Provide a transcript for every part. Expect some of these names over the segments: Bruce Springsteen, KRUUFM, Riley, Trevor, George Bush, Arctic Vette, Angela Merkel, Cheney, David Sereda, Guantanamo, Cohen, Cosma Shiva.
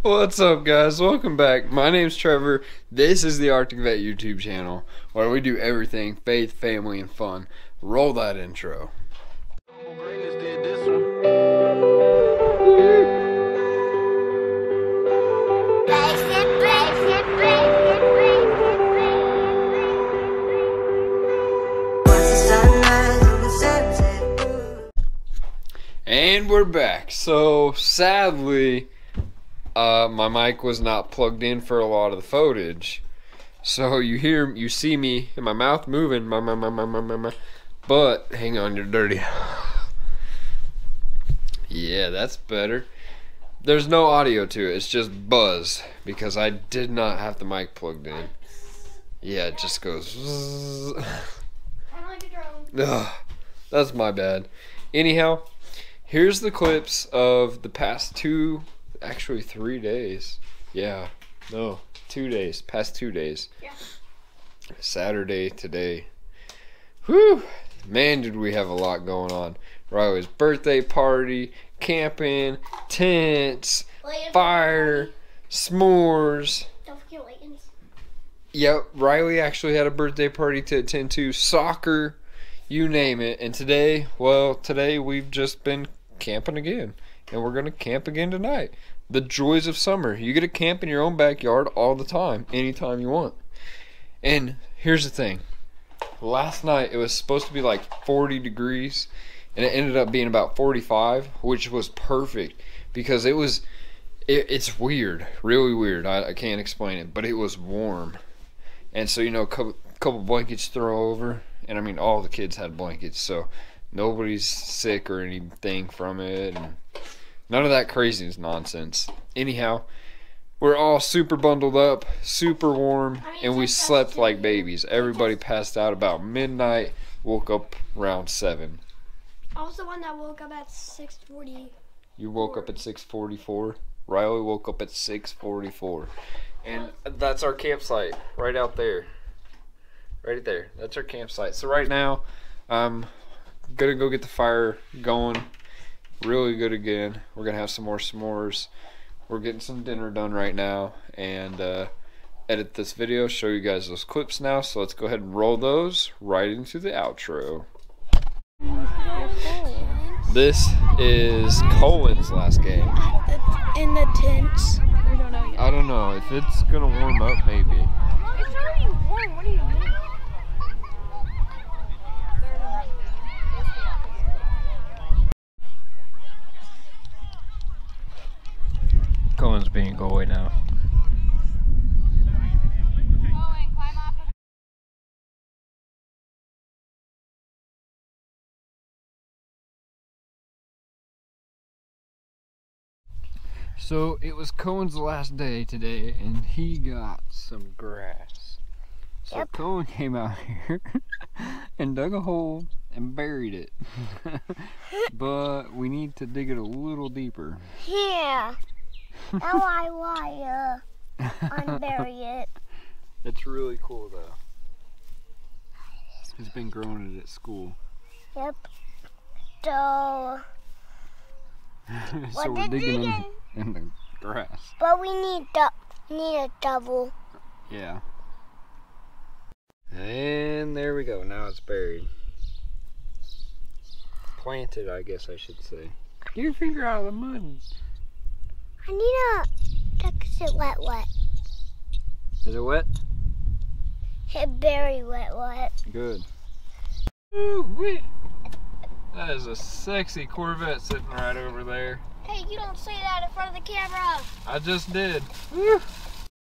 What's up, guys? Welcome back. My name's Trevor. This is the Arctic Vet YouTube channel where we do everything faith, family, and fun. Roll that intro. And we're back. So sadly, my mic was not plugged in for a lot of the footage, so you see me and my mouth moving. But hang on, you're dirty. Yeah, that's better. There's no audio to it. It's just buzz because I did not have the mic plugged in. Yeah, it just goes. I'm like a drone. Ugh, that's my bad. Anyhow, here's the clips of the past past two days. Yeah. Saturday, today. Whew, man, did we have a lot going on. Riley's birthday party, camping, tents, fire, s'mores. Don't forget Layton's. Yep, Riley actually had a birthday party to attend to, soccer, you name it. And today, well, today we've just been camping again. And we're going to camp again tonight. The joys of summer. You get to camp in your own backyard all the time, anytime you want. And here's the thing. Last night it was supposed to be like 40 degrees, and it ended up being about 45, which was perfect because it was. It's weird, really weird. I can't explain it, but it was warm, and so, you know, a couple blankets throw over, and I mean all the kids had blankets, so nobody's sick or anything from it. And none of that craziness nonsense. Anyhow, we're all super bundled up, super warm, and we slept like babies. Everybody passed out about midnight, woke up around 7. I was the one that woke up at 6:40. You woke up at 6:44? Riley woke up at 6:44. And that's our campsite, right out there. Right there, that's our campsite. So right now, I'm gonna go get the fire going. Really good again. We're gonna have some more s'mores. We're getting some dinner done right now, and edit this video, show you guys those clips now. So let's go ahead and roll those right into the outro. This is Cohen's last game in the tents. I don't know if it's gonna warm up. Maybe it's already warm. What do you mean? Cohen's being goalie now. Cohen, climb off of it. So it was Cohen's last day today, and he got some grass. So yep. Cohen came out here and dug a hole and buried it. But we need to dig it a little deeper. Yeah. Unbury it. It's really cool though. It's been growing it at school. Yep. So, so we're digging in the grass. But we need a double. Yeah. And there we go. Now it's buried. Planted, I guess I should say. Get your finger out of the mud. I need to fix it wet. Is it wet? It's very wet. Good. Ooh-wee. That is a sexy Corvette sitting right over there. Hey, you don't say that in front of the camera. I just did. Woo.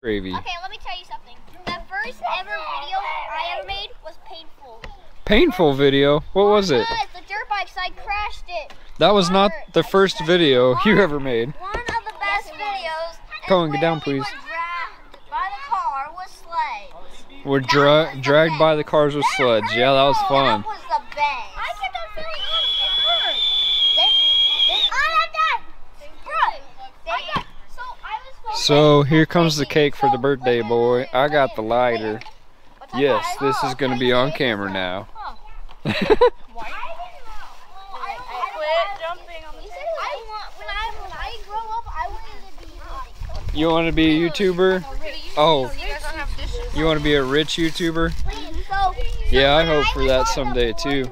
Gravy. Okay, let me tell you something. The first ever video I ever made was painful. Painful video? What was it? The dirt bikes, I crashed it. That was not the first video you ever made. Cohen, get down, please. We're dragged by the cars with sleds. Yeah, that was fun. That was the best. I get that feeling it hurt. So here comes the cake for the birthday boy. I got the lighter. Yes, this is going to be on camera now. You want to be a YouTuber? Oh, you want to be a rich YouTuber? Yeah, I hope for that someday too.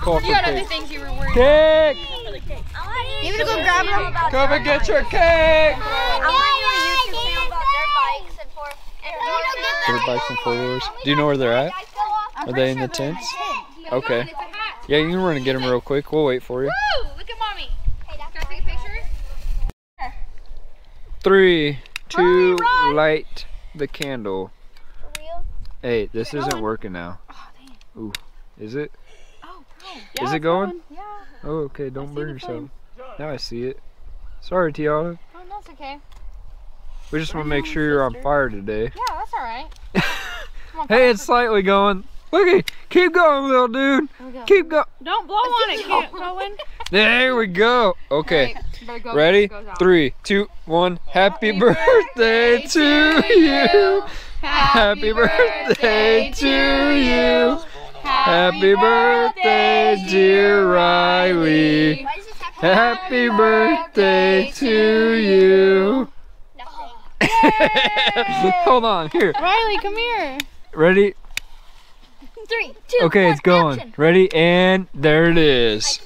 Call for cake. Cake! You want to go grab them? Come and get your cake! Dirt bikes and four-wheelers. Do you know where they're at? Are they in the tents? Okay. Yeah, you can run and get them real quick. We'll wait for you. Woo! Look at mommy. Hey, can I take a picture? 3, 2, light the candle. For real? Hey, this isn't working now. Oh, damn. Ooh, is it? Oh, yeah, is it going? Yeah. Oh, okay. Don't burn yourself. Now I see it. Sorry, Tiana. Oh, that's okay. We just want to make sure you're on fire today. Yeah, that's all right. Hey, it's slightly going. Look at you. Keep going, little dude. Keep going. Don't blow on it, Cohen. There we go. Okay. Right, go. Ready? 3, 2, 1. Happy birthday to you. Happy birthday to you. Happy birthday, dear Riley. Happy birthday to you. Hold on, here. Riley, come here. Ready? 3, 2. Okay, it's going. Action. Ready, and there it is.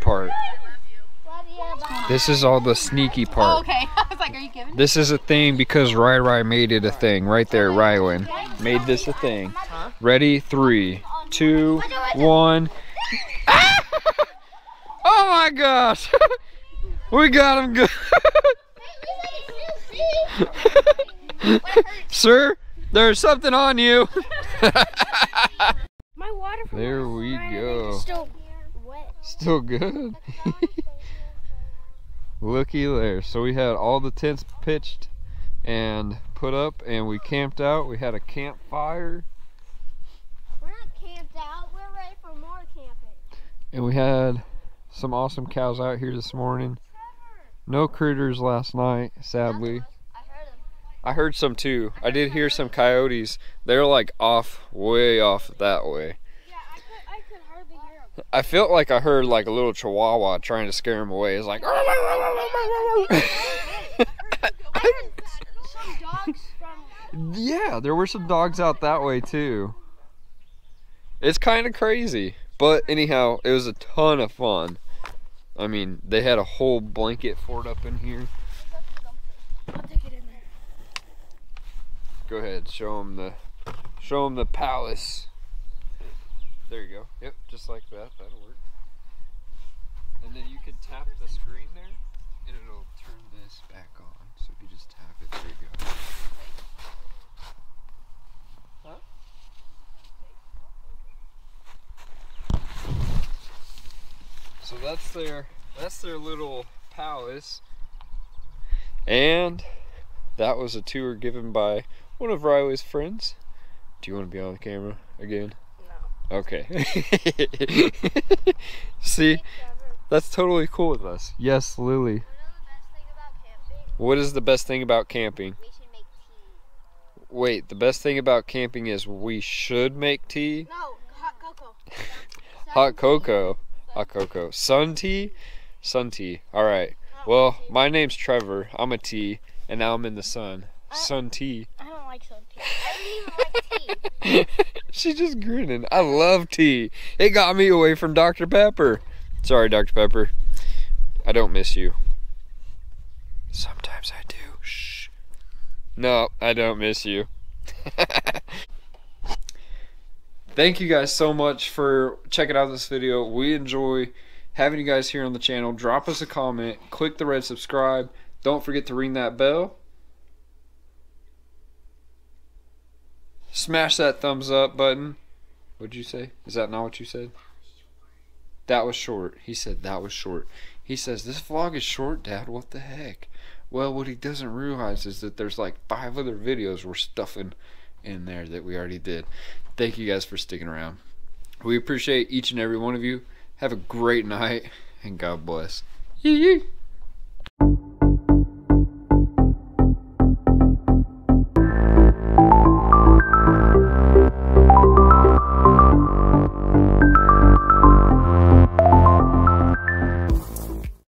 Part. This is all the sneaky part. Oh, okay. I was like, are you kidding? This is a thing because Ry made it a thing. Right there, Rylan made this a thing. Ready? 3, 2, 1. Oh my gosh! We got him good. Sir, there's something on you. My water. There we go. Still wet. Still good. Looky there. So we had all the tents pitched and put up, and we camped out. We had a campfire. We're not camped out. We're ready for more camping. And we had some awesome cows out here this morning. No critters last night, sadly. I heard some too. I did hear some coyotes. They're like off, way off that way. Yeah, I could hardly hear them. I felt like I heard like a little chihuahua trying to scare him away. It's like. I heard some dogs from. Yeah, there were some dogs out that way too. It's kind of crazy, but anyhow, it was a ton of fun. I mean, they had a whole blanket fort up in here. I'll take it in. Go ahead, show them the palace. There you go. Yep, just like that. That'll work. And then you can tap the screen there, and it'll turn this back on. So if you just tap it, there you go. Huh? So that's their little palace. And that was a tour given by one of Riley's friends. Do you want to be on the camera again? No. Okay. See, that's totally cool with us. Yes, Lily. What is the best thing about camping? We should make tea. Wait, the best thing about camping is we should make tea? No, hot cocoa. Hot cocoa. Hot cocoa. Sun tea? Sun tea. All right. Well, my name's Trevor. I'm a tea, and now I'm in the sun. Sun tea. I don't like sun tea. I don't even like tea. She's just grinning. I love tea. It got me away from Dr. Pepper. Sorry, Dr. Pepper. I don't miss you. Sometimes I do. Shh. No, I don't miss you. Thank you guys so much for checking out this video. We enjoy having you guys here on the channel. Drop us a comment. Click the red subscribe. Don't forget to ring that bell. Smash that thumbs up button. What'd you say? Is that not what you said? That was short. He said that was short. He says, this vlog is short, Dad. What the heck? Well, what he doesn't realize is that there's like 5 other videos we're stuffing in there that we already did. Thank you guys for sticking around. We appreciate each and every one of you. Have a great night, and God bless.